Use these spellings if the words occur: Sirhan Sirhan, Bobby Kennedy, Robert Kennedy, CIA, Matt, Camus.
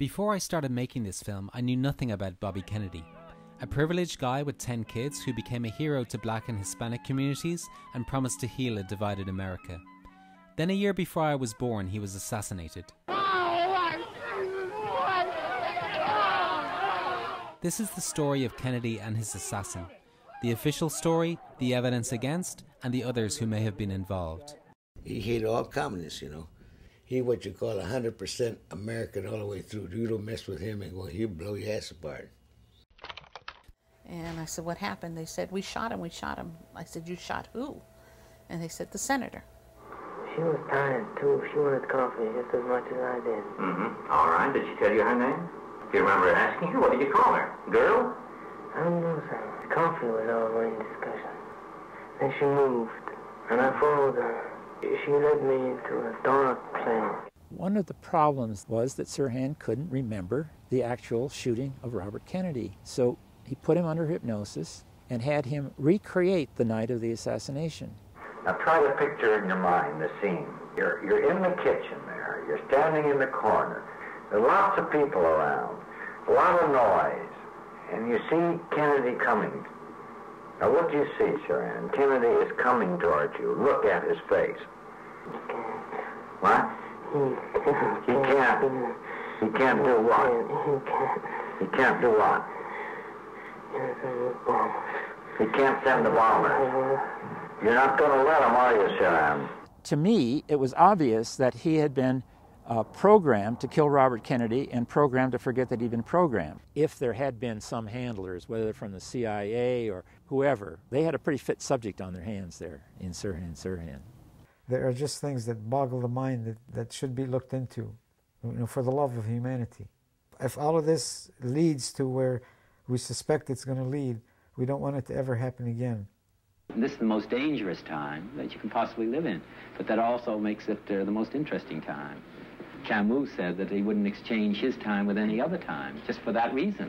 Before I started making this film, I knew nothing about Bobby Kennedy, a privileged guy with 10 kids who became a hero to black and Hispanic communities and promised to heal a divided America. Then a year before I was born, he was assassinated. This is the story of Kennedy and his assassin, the official story, the evidence against, and the others who may have been involved. He hated all communists, you know. He what you call 100% American all the way through. You don't mess with him and go, he'll blow your ass apart. And I said, what happened? They said, we shot him, we shot him. I said, you shot who? And they said, the senator. She was tired too. She wanted coffee just as much as I did. Mm-hmm. All right. Did she tell you her name? Do you remember asking her? What did you call her? Girl? I don't know, sir. Coffee was all in discussion. Then she moved, and I followed her. She led me into a dark plane. One of the problems was that Sirhan couldn't remember the actual shooting of Robert Kennedy. So he put him under hypnosis and had him recreate the night of the assassination. Now try to picture in your mind the scene. You're in the kitchen there. You're standing in the corner. There are lots of people around, a lot of noise, and you see Kennedy coming. Now, what do you see, Sirhan? Kennedy is coming towards you. Look at his face. He can't. What? He can't. He can't do what? He can't do what? He can't send the bombers. You're not going to let him, are you, Sirhan? To me, it was obvious that he had been programmed to kill Robert Kennedy and programmed to forget that he'd been programmed. If there had been some handlers, whether from the CIA or whoever, they had a pretty fit subject on their hands there in Sirhan. There are just things that boggle the mind that should be looked into, you know, for the love of humanity. If all of this leads to where we suspect it's going to lead, we don't want it to ever happen again. This is the most dangerous time that you can possibly live in, but that also makes it the most interesting time. Camus said that he wouldn't exchange his time with any other time, just for that reason.